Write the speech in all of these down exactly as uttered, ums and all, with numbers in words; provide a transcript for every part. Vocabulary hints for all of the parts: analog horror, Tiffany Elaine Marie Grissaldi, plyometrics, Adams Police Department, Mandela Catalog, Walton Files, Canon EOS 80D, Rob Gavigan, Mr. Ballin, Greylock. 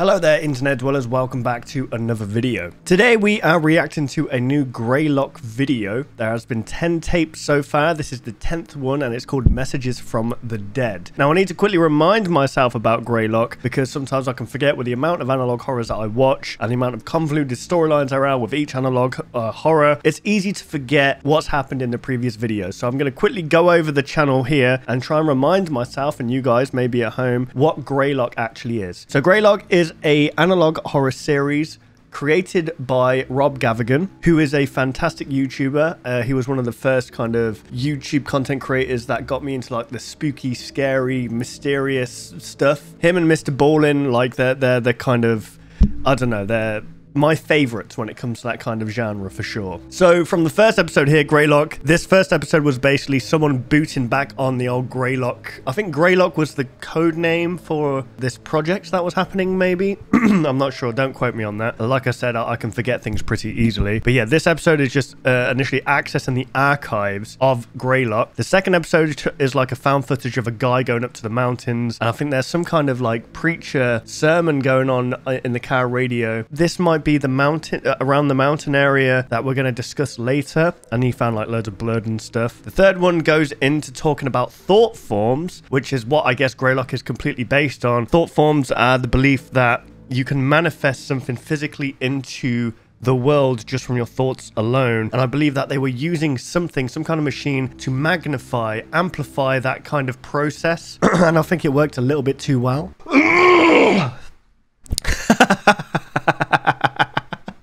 Hello there internet dwellers, welcome back to another video. Today we are reacting to a new Greylock video. There has been ten tapes so far. This is the tenth one and it's called Messages from the Dead. Now I need to quickly remind myself about Greylock because sometimes I can forget with the amount of analogue horrors that I watch and the amount of convoluted storylines there are with each analogue uh, horror. It's easy to forget what's happened in the previous videos. So I'm going to quickly go over the channel here and try and remind myself and you guys maybe at home what Greylock actually is. So Greylock is a analog horror series created by Rob Gavigan, who is a fantastic YouTuber. Uh, he was one of the first kind of YouTube content creators that got me into like the spooky, scary, mysterious stuff. Him and Mister Ballin, like they're, they're the kind of, I don't know, they're my favorites when it comes to that kind of genre for sure. So from the first episode here, Greylock, this first episode was basically someone booting back on the old Greylock. I think Greylock was the code name for this project that was happening maybe. I'm not sure, don't quote me on that. Like I said, I, I can forget things pretty easily. But yeah, this episode is just uh, initially accessing the archives of Greylock. The second episode is like a found footage of a guy going up to the mountains. And I think there's some kind of like preacher sermon going on in the car radio. This might be Be the mountain uh, around the mountain area that we're going to discuss later, and he found like loads of blood and stuff. The third one goes into talking about thought forms, which is what I guess Greylock is completely based on. Thought forms are the belief that you can manifest something physically into the world just from your thoughts alone, and I believe that they were using something, some kind of machine, to magnify, amplify that kind of process. And I think it worked a little bit too well.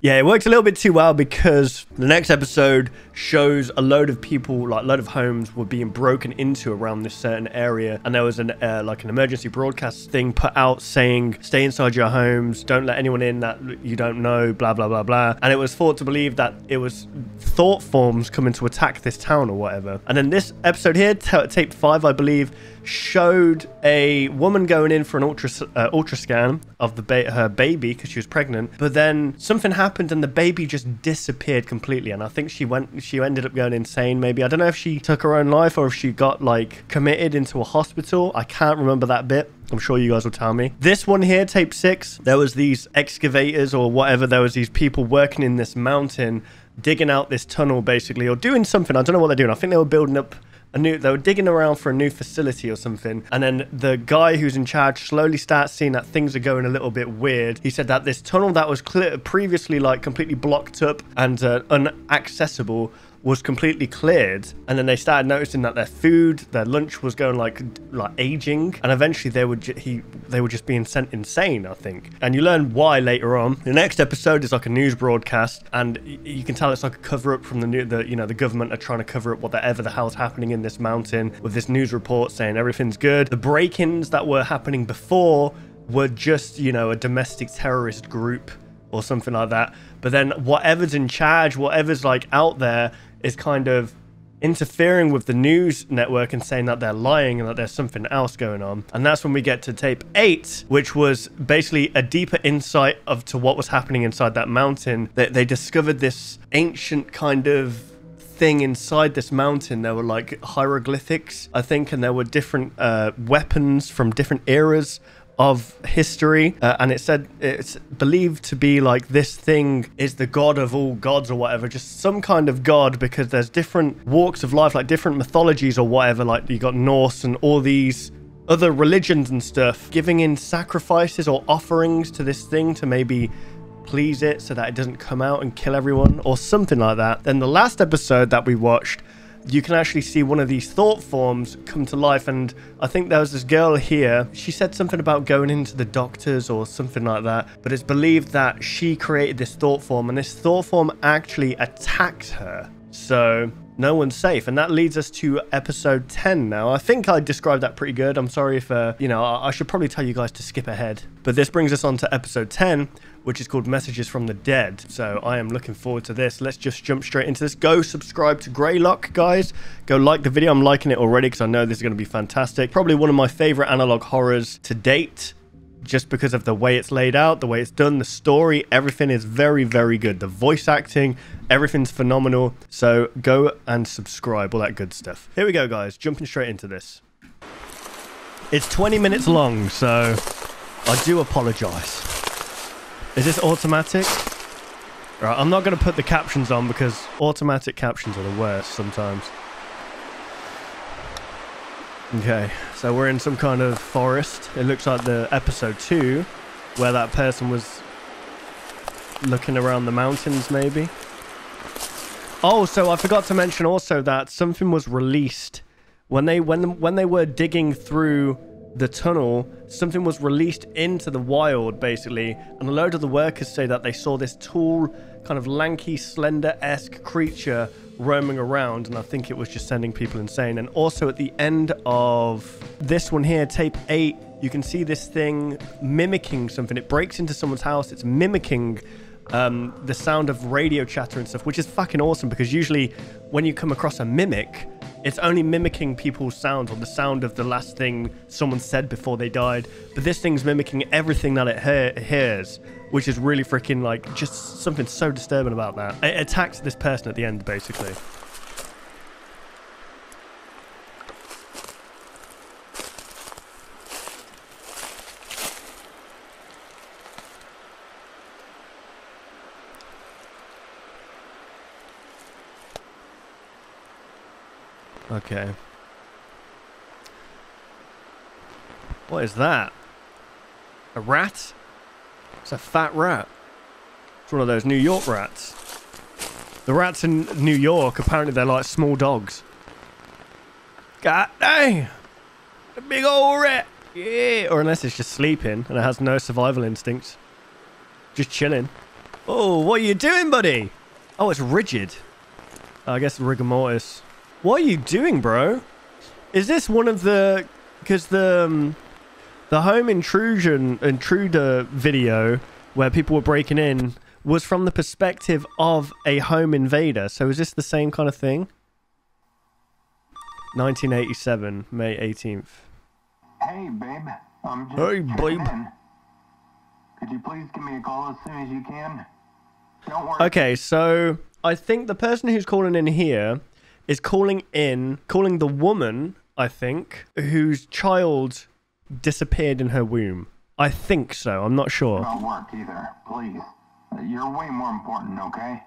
Yeah, it works a little bit too well because the next episode shows a load of people, like a load of homes were being broken into around this certain area. And there was an uh, like an emergency broadcast thing put out saying, stay inside your homes, don't let anyone in that you don't know, blah, blah, blah, blah. And it was thought to believe that it was thought forms coming to attack this town or whatever. And then this episode here, tape five, I believe, showed a woman going in for an ultra uh, ultra scan of the ba her baby because she was pregnant, but then something happened and the baby just disappeared completely. And I think she went she ended up going insane maybe. I don't know if she took her own life or if she got like committed into a hospital. I can't remember that bit. I'm sure you guys will tell me. This one here, tape six, there was these excavators or whatever. There was these people working in this mountain, digging out this tunnel basically, or doing something. I don't know what they're doing. I think they were building up a new, they were digging around for a new facility or something. And then the guy who's in charge slowly starts seeing that things are going a little bit weird. He said that this tunnel that was clear, previously like completely blocked up and uh, inaccessible, was completely cleared. And then they started noticing that their food, their lunch was going like like aging, and eventually they would he they were just being sent insane, I think. And you learn why later on. The next episode is like a news broadcast, and you can tell it's like a cover up from the new the you know the government are trying to cover up whatever the hell's happening in this mountain with this news report saying everything's good. The break-ins that were happening before were just you know a domestic terrorist group or something like that. But then whatever's in charge, whatever's like out there, is kind of interfering with the news network and saying that they're lying and that there's something else going on. And that's when we get to tape eight, which was basically a deeper insight of to what was happening inside that mountain. They, they discovered this ancient kind of thing inside this mountain. There were like hieroglyphics, I think, and there were different uh, weapons from different eras of history, uh, and it said it's believed to be like this thing is the god of all gods or whatever, just some kind of god, because there's different walks of life, like different mythologies or whatever, like you got Norse and all these other religions and stuff giving in sacrifices or offerings to this thing to maybe please it so that it doesn't come out and kill everyone or something like that. Then the last episode that we watched, you can actually see one of these thought forms come to life. And I think there was this girl here. She said something about going into the doctors or something like that. But it's believed that she created this thought form, and this thought form actually attacked her. So no one's safe. And that leads us to episode ten now. I think I described that pretty good. I'm sorry if, uh, you know, I should probably tell you guys to skip ahead. But this brings us on to episode ten, which is called Messages from the Dead. So I am looking forward to this. Let's just jump straight into this. Go subscribe to Greylock, guys. Go like the video. I'm liking it already because I know this is going to be fantastic. Probably one of my favorite analog horrors to date, just because of the way it's laid out, the way it's done, the story, everything is very, very good. The voice acting, everything's phenomenal. So go and subscribe, all that good stuff. Here we go, guys, jumping straight into this. It's twenty minutes long, so I do apologize. Is this automatic? Right, I'm not going to put the captions on because automatic captions are the worst sometimes. Okay, so we're in some kind of forest. It looks like the episode two where that person was looking around the mountains maybe. Oh, so I forgot to mention also that something was released. When they when when they were digging through the tunnel, something was released into the wild basically, and a load of the workers say that they saw this tall, kind of lanky, slender-esque creature roaming around, and I think it was just sending people insane. And also at the end of this one here, tape eight, you can see this thing mimicking something. It breaks into someone's house. It's mimicking um, the sound of radio chatter and stuff, which is fucking awesome, because usually when you come across a mimic, it's only mimicking people's sounds or the sound of the last thing someone said before they died. But this thing's mimicking everything that it he hears, which is really freaking, like, just something so disturbing about that. It attacks this person at the end, basically. Okay. What is that? A rat? It's a fat rat. It's one of those New York rats. The rats in New York, apparently they're like small dogs. God dang! A big old rat! Yeah! Or unless it's just sleeping and it has no survival instincts. Just chilling. Oh, what are you doing, buddy? Oh, it's rigid. I guess rigor mortis. What are you doing, bro? Is this one of the... Because the um, the home intrusion intruder video where people were breaking in was from the perspective of a home invader. So is this the same kind of thing? nineteen eighty-seven, May eighteenth. Hey, babe. I'm just hey, babe. In. Could you please give me a call as soon as you can? Don't worry. Okay, so I think the person who's calling in here is calling in, calling the woman, I think, whose child disappeared in her womb. I think so. I'm not sure. Don't work either, please. You're way more important, okay?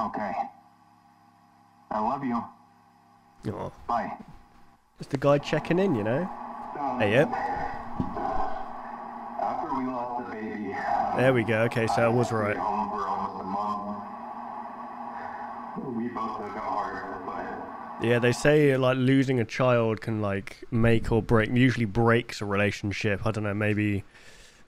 Okay. I love you. Oh. Bye. It's the guy checking in, you know? Um, hey, yep. After we lost the baby, um, there we go. Okay, so I, I was right. We both took it hard, but... Yeah, they say like losing a child can like make or break, usually breaks a relationship. I don't know, maybe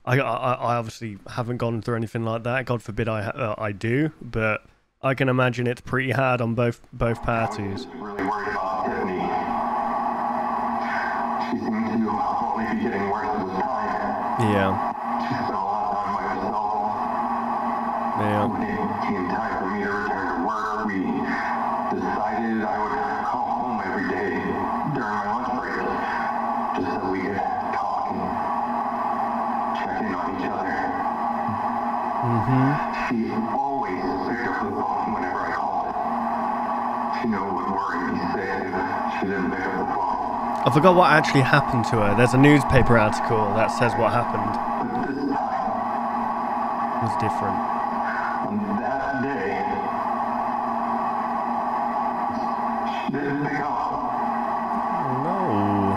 I, I, I obviously haven't gone through anything like that. God forbid I uh, I do, but I can imagine it's pretty hard on both both parties. I was really worried about Tiffany. She seemed to only be getting worse at the time. Yeah. She spent a lot of time by herself. Yeah. Came time for me to return to work, we decided I would call home every day during my lunch break, just so we could talk and check in on each other. Mm-hmm. She always picked up the phone whenever I called. She knew it would worry me sick if she didn't pick up the phone. I forgot what actually happened to her. There's a newspaper article that says what happened. But this time, it was different. That day, she didn't pick up. No.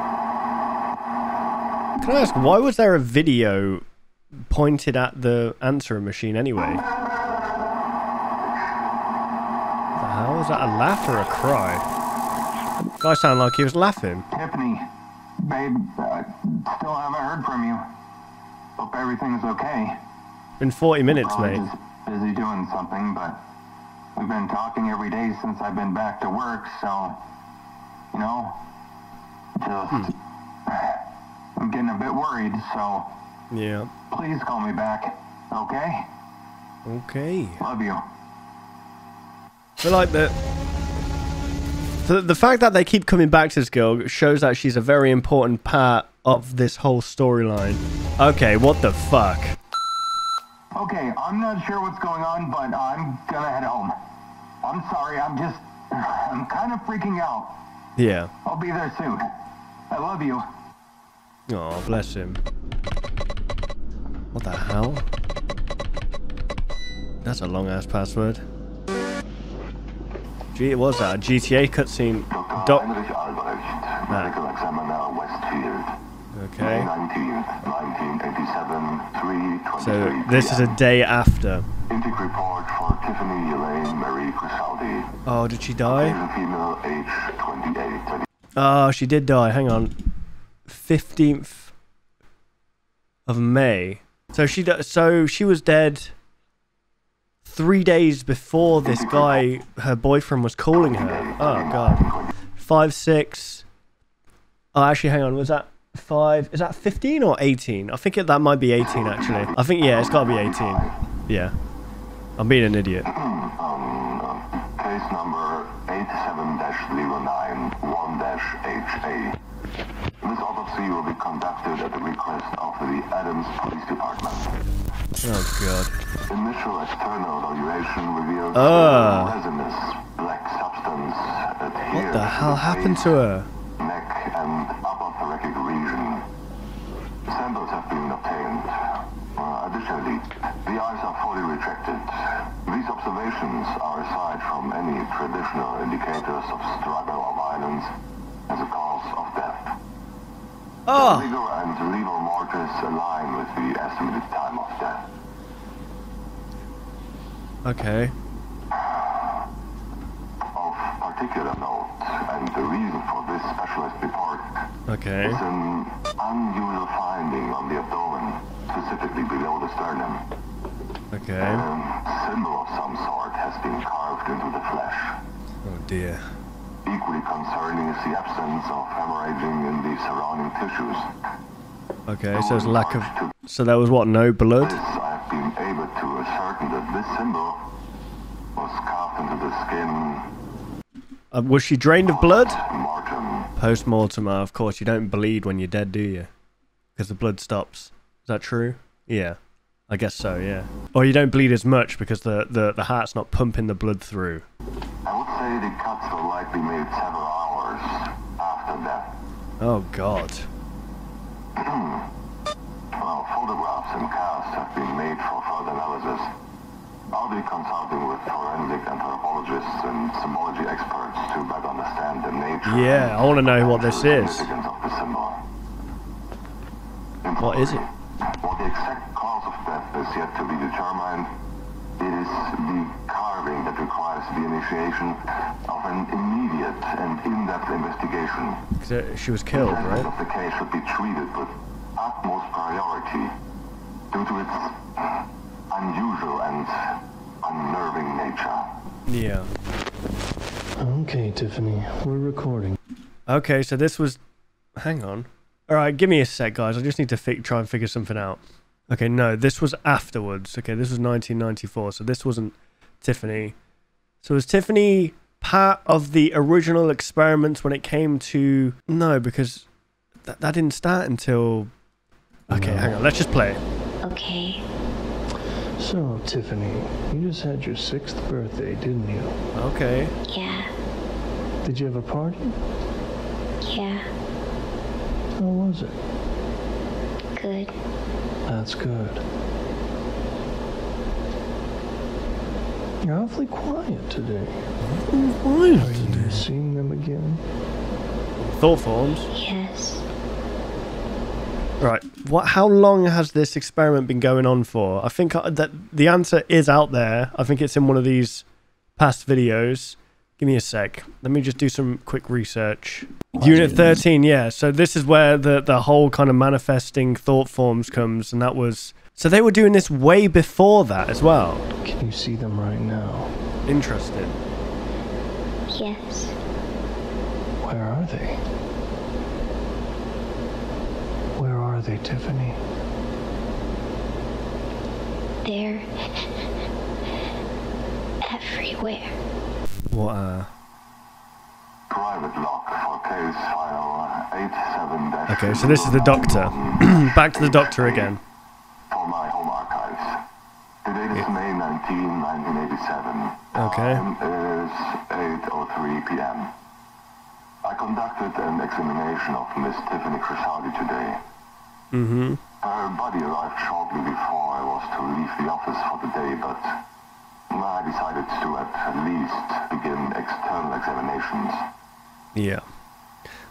Can I ask, why was there a video pointed at the answering machine anyway? What the hell? Was that a laugh or a cry? The guy sounded like he was laughing. Tiffany, babe, I still haven't heard from you. Hope everything's okay. Been forty minutes, mate. Busy doing something, but we've been talking every day since I've been back to work, so, you know, just, hmm. I'm getting a bit worried, so, yeah. Please call me back, okay? Okay. Love you. I like that. The, the fact that they keep coming back to this girl shows that she's a very important part of this whole storyline. Okay, what the fuck? Okay, I'm not sure what's going on, but I'm gonna head home. I'm sorry, I'm just... I'm kind of freaking out. Yeah. I'll be there soon. I love you. Oh, bless him. What the hell? That's a long-ass password. Gee, it was that a G T A cutscene. Doc. Ah. Okay. So this is a day after. Intake report for Tiffany Elaine Marie Grissaldi. Oh, did she die? Oh, she did die. Hang on. fifteenth of May. So she so she was dead three days before this guy, her boyfriend, was calling her. Oh god. five six. Oh, actually, hang on. Was that five? Is that fifteen or eighteen? I think it, that might be eighteen actually. I think, yeah, it's got to be eighteen. Yeah. I'm being an idiot. Um, case number eight seven dash zero nine one dash H A. This autopsy will be conducted at the request of the Adams Police Department. Oh god. Initial external evaluation revealed uh. resinous black substance adhered. What the hell to the happened face, to her? Neck and upper thoracic region. Samples have been obtained. Uh, additionally, the eyes are fully retracted. These observations are aside from any traditional indicators of struggle or violence as a cause of death. Oh. The legal and legal markers align with the estimated time of death. Okay. Of particular note, and the reason for this specialist report okay. is an unusual finding on the abdomen, specifically below the sternum. Okay. A symbol of some sort has been carved into the flesh. Oh dear. Equally concerning is the absence of hemorrhaging in the surrounding tissues. Okay, so there's lack of... So there was what, no blood? I've been able to ascertain that this symbol was carved into the skin. Uh, was she drained of blood? Post-mortem. Post-mortem, of course. You don't bleed when you're dead, do you? Because the blood stops. Is that true? Yeah. I guess so, yeah. Or you don't bleed as much because the, the, the heart's not pumping the blood through. I would say the cuts were likely made several hours after death. Oh, God. Well, photographs and casts have been made for further analysis. I'll be consulting with forensic anthropologists and symbology experts to better understand the nature. Yeah, I want to know what this is. Of the symbol. What is it? What the exact cause of death is yet to be determined. It is the carving that requires the initiation of an immediate and in-depth investigation. Because she was killed, the right? The case should be treated with utmost priority due to its unusual and unnerving nature. Yeah. Okay, Tiffany, we're recording. Okay, so this was... Hang on. All right, give me a sec, guys. I just need to fi try and figure something out. Okay, no, this was afterwards. Okay, this was nineteen ninety-four, so this wasn't Tiffany. So was Tiffany part of the original experiments when it came to... No, because th that didn't start until... Okay, no. Hang on, let's just play. Okay. So, Tiffany, you just had your sixth birthday, didn't you? Okay. Yeah. Did you have a party? Yeah. How was it? Good. That's good. You're awfully quiet today. Awfully quiet Are today. you seeing them again? Thought forms? Yes. Right. What? How long has this experiment been going on for? I think I, that the answer is out there. I think it's in one of these past videos. Give me a sec. Let me just do some quick research. Unit thirteen, yeah. So this is where the, the whole kind of manifesting thought forms comes, and that was... So they were doing this way before that as well. Can you see them right now? Interesting. Yes. Where are they? Where are they, Tiffany? They're... everywhere. What a... Private lock for case file eight seven dash. Okay, so this is the doctor. Back to the doctor again. For my home archives. The date is May nineteenth, nineteen eighty-seven. Okay. Time is eight oh three p m I conducted an examination of Miss Tiffany Grissaldi today. Mm-hmm. Her body arrived shortly before I was to leave the office for the day, but I decided to at least begin external examinations. Yeah.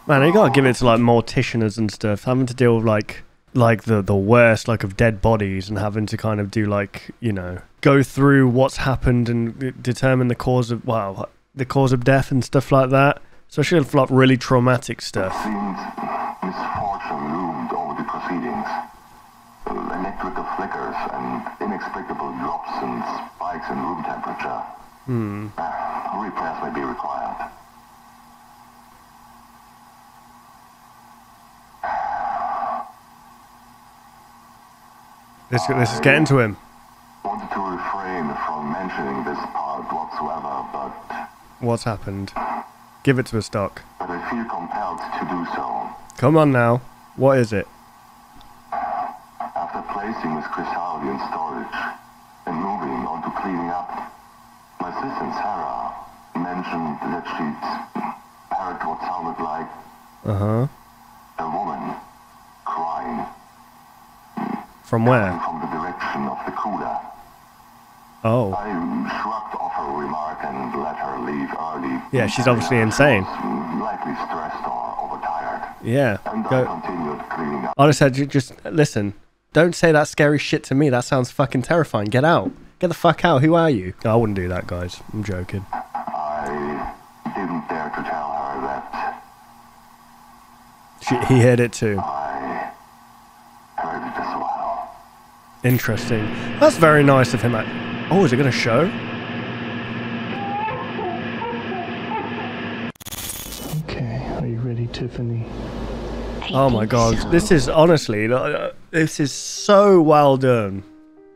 Man, they gotta give it to, like, morticians and stuff, having to deal with, like, like the, the worst, like, of dead bodies and having to kind of do, like, you know, go through what's happened and determine the cause of, well, the cause of death and stuff like that. Especially for, like, really traumatic stuff. It seemed misfortune loomed over the proceedings. Electrical flickers and inexplicable drops and spikes in room temperature. Hmm. Uh, repairs may be required. This, this is getting to him. I wanted to refrain from mentioning this part whatsoever, but... What's happened? Give it to us, Doc. But I feel compelled to do so. Come on now. What is it? After placing Miss Grissaldi in storage and moving on to cleaning up, my sister Sarah mentioned that she'd heard what sounded like... Uh-huh. A woman crying. From where? From the direction of the cooler. Oh. I shrugged off her remark and let her leave early. Yeah, she's obviously insane. Likely stressed or overtired. Yeah. And go. I continued cleaning up. I just said, just listen. Don't say that scary shit to me. That sounds fucking terrifying. Get out. Get the fuck out. Who are you? No, I wouldn't do that, guys. I'm joking. I didn't dare to tell her that. She, he heard it too. I heard it as well. Interesting. That's very nice of him. Like, oh, is it going to show? Okay, are you ready, Tiffany? I oh my God, so. This is honestly, this is so well done,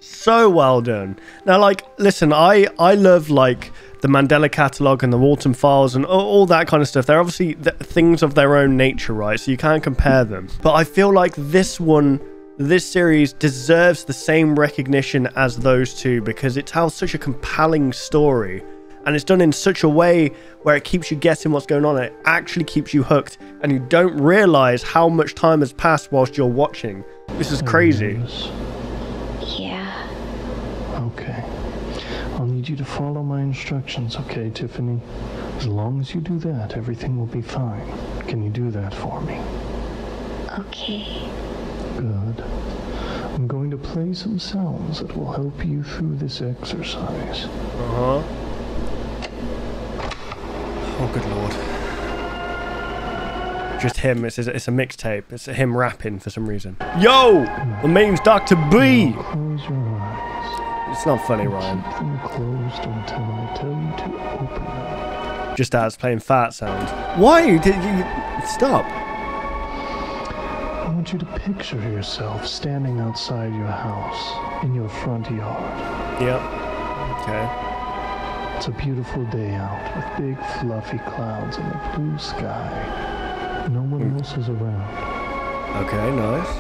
so well done. Now, like, listen, I I love like the Mandela Catalog and the Walton Files and all, all that kind of stuff. They're obviously th things of their own nature, right? So you can't compare them. But I feel like this one. This series deserves the same recognition as those two because it tells such a compelling story and it's done in such a way where it keeps you guessing what's going on and it actually keeps you hooked and you don't realize how much time has passed whilst you're watching. This is crazy. Yeah. Okay. I'll need you to follow my instructions, okay, Tiffany? As long as you do that, everything will be fine. Can you do that for me? Okay. Good. I'm going to play some sounds that will help you through this exercise. Uh-huh. Oh, good Lord. Just him. It's, it's a mixtape. It's him rapping for some reason. Yo! The name's Doctor B! Now close your eyes. It's not funny, Ryan. Keep them closed until I tell you to open them. Just as playing fart sounds. Why did you... Stop. I want you to picture yourself standing outside your house in your front yard. Yep. Okay. It's a beautiful day out with big fluffy clouds and a blue sky. No one mm. else is around. Okay, nice.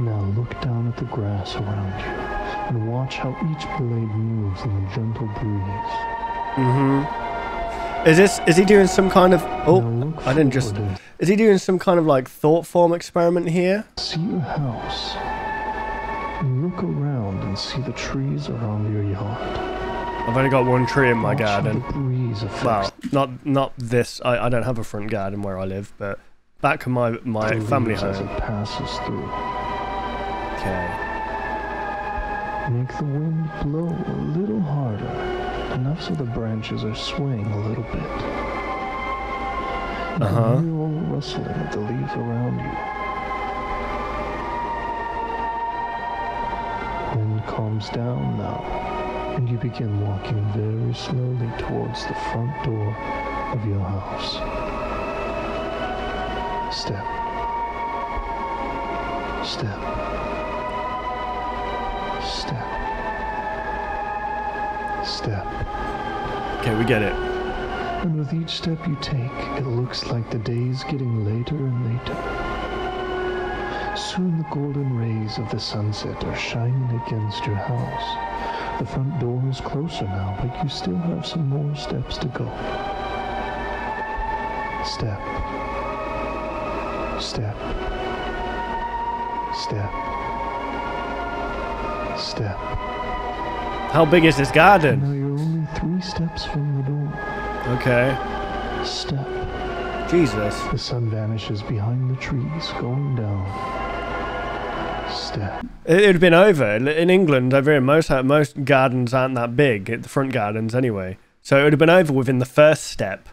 Now look down at the grass around you and watch how each blade moves in the gentle breeze. Mm-hmm. Is this, is he doing some kind of, oh, no, I didn't just, is he doing some kind of like thought form experiment here? See your house. Look around and see the trees around your yard. I've only got one tree in my garden. Wow, not, not this, I, I don't have a front garden where I live, but back in my, my family home. As it passes through. Okay. Make the wind blow a little harder. Enough so the branches are swaying a little bit. Uh huh. You hear all the rustling of the leaves around you. Wind calms down now, and you begin walking very slowly towards the front door of your house. Step. Step. Step. Step. Okay, we get it. And with each step you take, it looks like the day's getting later and later. Soon the golden rays of the sunset are shining against your house. The front door is closer now, but you still have some more steps to go. Step. Step. Step. Step. How big is this garden? No, you're only three steps from the door. Okay. Step. Jesus. The sun vanishes behind the trees, going down. Step. It would have been over. In England, over in most, most gardens aren't that big, the front gardens anyway. So it would have been over within the first step.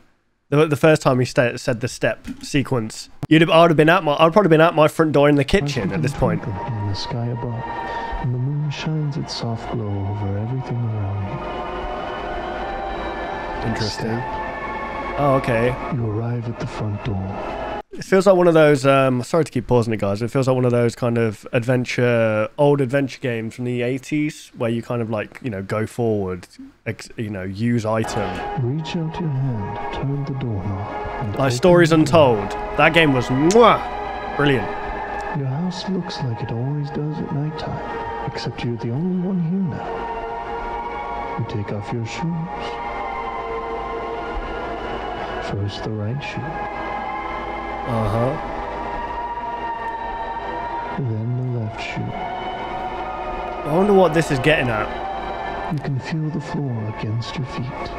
The, the first time he st said the step sequence. You'd have, I would have been at my, I'd probably been at my front door in the kitchen at this point. In the sky above, and the moon shines its soft glow over everything around you. Interesting. Step. Oh, okay. You arrive at the front door. It feels like one of those, um, sorry to keep pausing it, guys. It feels like one of those kind of adventure, old adventure games from the eighties where you kind of like, you know, go forward, ex you know, use item. Reach out your hand, turn the door knob. Like Stories Untold. That game was mwah, brilliant. Your house looks like it always does at nighttime, except you're the only one here now. You take off your shoes. First the right shoe. Uh-huh. Then the left shoe. I wonder what this is getting at. You can feel the floor against your feet.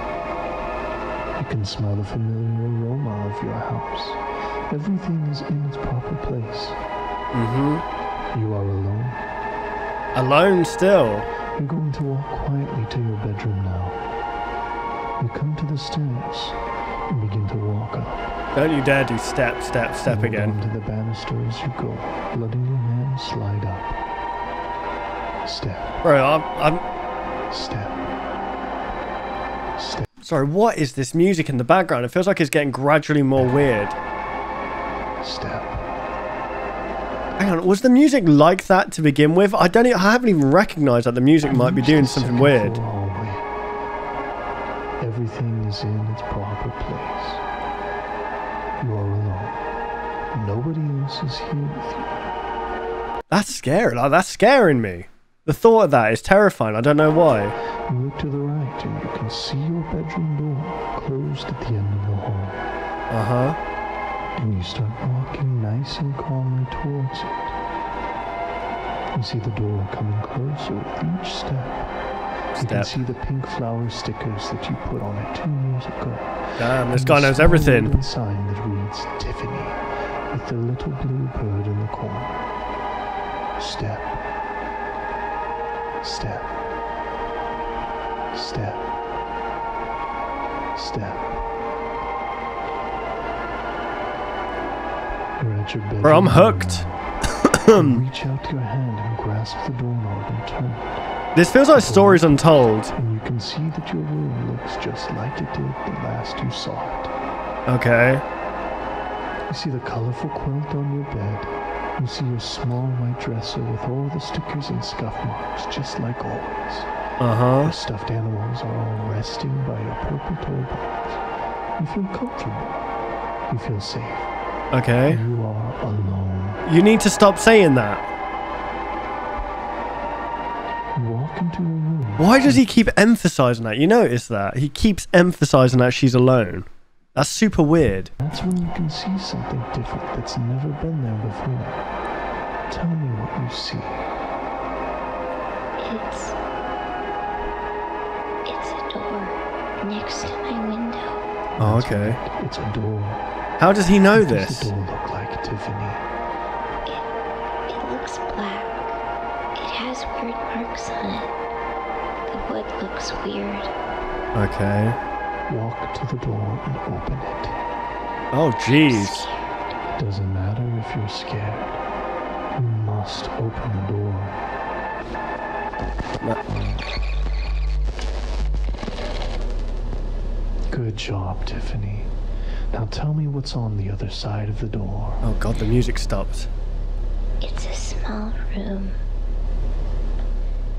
You can smell the familiar aroma of your house. Everything is in its proper place. Mm-hmm. You are alone. Alone still? You're going to walk quietly to your bedroom now. You come to the stairs. And begin to walk up. Don't you dare do step, step, step again. Down to the banister as you go, letting your hand slide up. Step. Bro, I'm, I'm... Step. Step. Sorry, what is this music in the background? It feels like it's getting gradually more weird. Step. Hang on, was the music like that to begin with? I don't even, I haven't even recognized that the music might be doing something weird. Everything is in its proper place. You are alone. Nobody else is here with you. That's scary. Like, that's scaring me. The thought of that is terrifying. I don't know why. You look to the right and you can see your bedroom door closed at the end of the hall. Uh-huh. And you start walking nice and calmly towards it. You see the door coming closer with each step. You can see the pink flower stickers that you put on it two years ago. Damn, this guy knows everything. And the sign that reads Tiffany, with the little blue bird in the corner. Step. Step. Step. Step. You're at your bedroom. Bro, I'm hooked. Reach out your hand and grasp the doorknob and turn it. This feels like Stories Untold. And you can see that your room looks just like it did the last you saw it. Okay. You see the colorful quilt on your bed. You see your small white dresser with all the stickers and scuff marks, just like always. Uh-huh. Your stuffed animals are all resting by your purple toy box. You feel comfortable. You feel safe. Okay. You are alone. You need to stop saying that. Why does he keep emphasizing that? You notice that? He keeps emphasizing that she's alone. That's super weird. That's when you can see something different that's never been there before. Tell me what you see. It's... It's a door next to my window. Oh, okay. Right. It's a door. How does he know this? What does the door look like, Tiffany? It, it looks black. It has weird marks on it. Wood looks weird. Okay. Walk to the door and open it. Oh, jeez. It doesn't matter if you're scared. You must open the door. No. Good job, Tiffany. Now tell me what's on the other side of the door. Oh, God, the music stopped. It's a small room.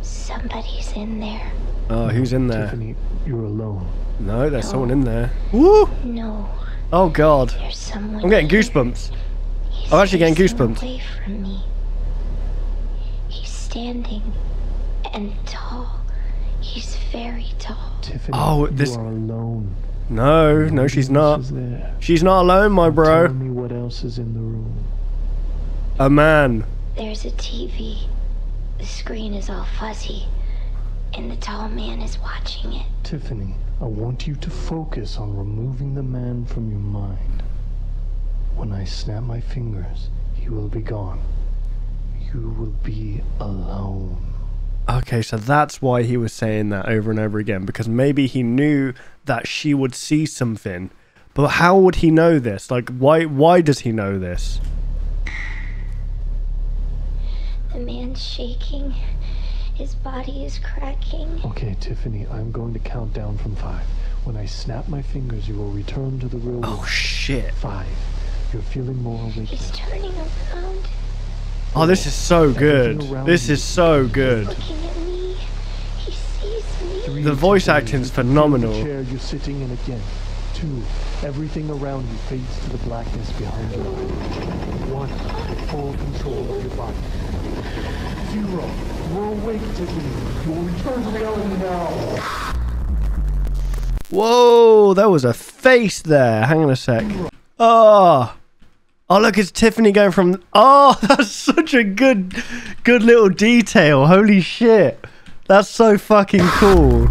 Somebody's in there. Oh, who's in there? Tiffany, you're alone. No, there's no. someone in there. Woo! No. Oh, God. There's someone I'm getting here. goosebumps. He's I'm actually getting goosebumps. Away from me. He's standing and tall. He's very tall. Tiffany, oh, this... you are alone. No, no, she's not. She's not alone, my bro. Tell me what else is in the room. A man. There's a T V. The screen is all fuzzy, and the tall man is watching it. Tiffany, I want you to focus on removing the man from your mind. When I snap my fingers, he will be gone. You will be alone. Okay, so that's why he was saying that over and over again, because maybe he knew that she would see something. But how would he know this? Like, why why does he know this? The man's shaking. His body is cracking. Okay, Tiffany, I'm going to count down from five. When I snap my fingers, you will return to the real world. Oh, shit. Five. You're feeling more awake. He's turning around. Oh, this is so good. This is so good. The voice acting's phenomenal. Chair you're sitting in again. Two, everything around you fades to the blackness behind you. One, full control of your body. Zero, we're awake, Tiffany. You'll return to reality now. Whoa, there was a face there. Hang on a sec. Oh. Oh, look, it's Tiffany going from... Oh, that's such a good, good little detail. Holy shit. That's so fucking cool.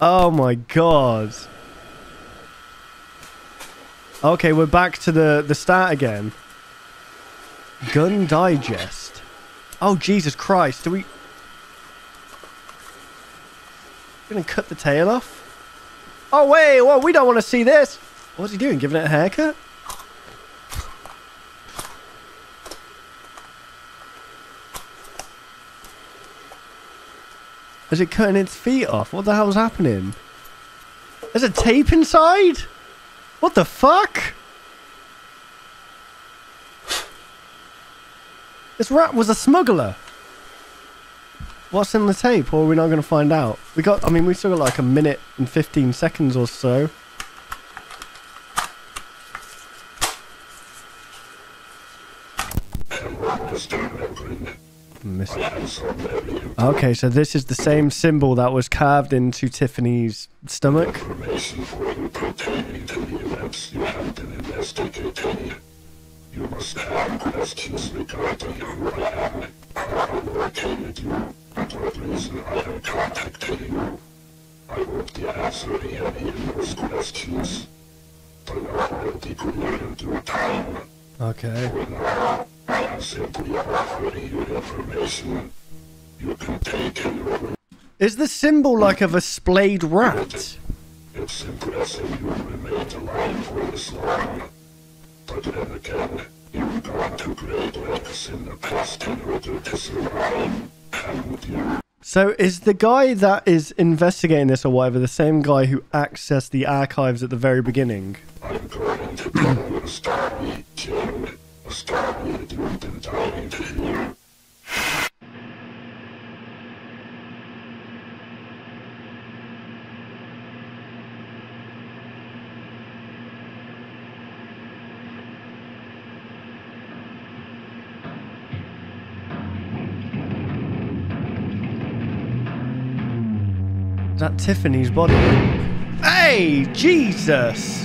Oh, my God. Okay, we're back to the, the start again. Gun Digest. Oh, Jesus Christ. Do we... We're going to cut the tail off? Oh, wait. Well, we don't want to see this. What's he doing? Giving it a haircut? Is it cutting its feet off? What the hell's happening? There's a tape inside? What the fuck? This rat was a smuggler. What's in the tape? Or are we not going to find out? We got, I mean, we've still got like a minute and fifteen seconds or so. Okay, so this is the same symbol that was carved into Tiffany's stomach. Okay. I am simply offering you information you can take in your... Is the symbol like of a splayed rat? It's impressive you remained alive for this long. But then again, you've gone to great lengths in the past in order to survive, haven't you? So is the guy that is investigating this or whatever the same guy who accessed the archives at the very beginning? I'm going to tell you a story, Jim. Is that Tiffany's body? Hey, Jesus!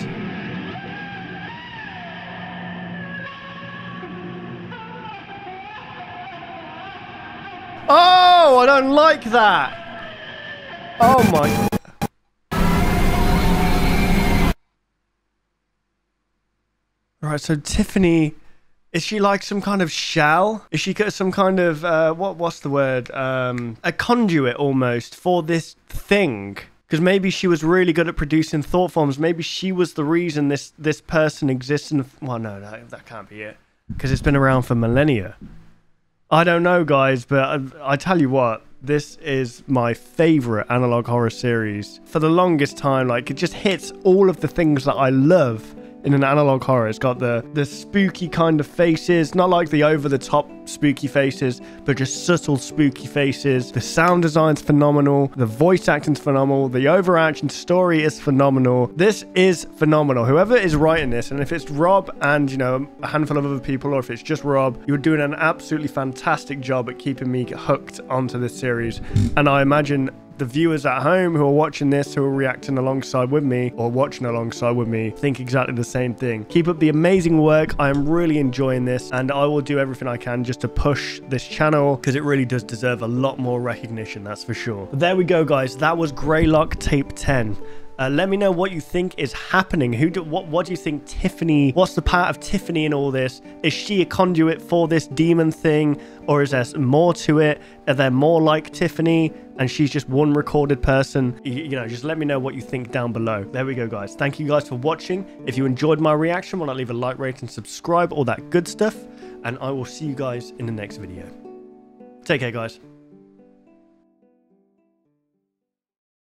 I don't like that. Oh my. Right, so Tiffany, is she like some kind of shell? Is she some kind of, uh, what? what's the word? Um, a conduit almost for this thing. Because maybe she was really good at producing thought forms. Maybe she was the reason this, this person exists in the, well, no, no, that can't be it. Because it's been around for millennia. I don't know, guys, but I, I tell you what, this is my favorite analog horror series. For the longest time, like, it just hits all of the things that I love in an analog horror. It's got the, the spooky kind of faces, not like the over-the-top spooky faces, but just subtle spooky faces. The sound design's phenomenal. The voice acting's phenomenal. The overarching story is phenomenal. This is phenomenal. Whoever is writing this, and if it's Rob and, you know, a handful of other people, or if it's just Rob, you're doing an absolutely fantastic job at keeping me hooked onto this series. And I imagine the viewers at home who are watching this, who are reacting alongside with me or watching alongside with me, think exactly the same thing. Keep up the amazing work. I am really enjoying this, and I will do everything I can just to push this channel, because it really does deserve a lot more recognition, that's for sure. But there we go, guys. That was Greylock Tape ten. Uh, let me know what you think is happening. Who do, what, what do you think Tiffany, what's the part of Tiffany in all this? Is she a conduit for this demon thing, or is there more to it? Are there more like Tiffany and she's just one recorded person? You, you know, just let me know what you think down below. There we go, guys. Thank you guys for watching. If you enjoyed my reaction, why not leave a like, rate, and subscribe, all that good stuff. And I will see you guys in the next video. Take care, guys.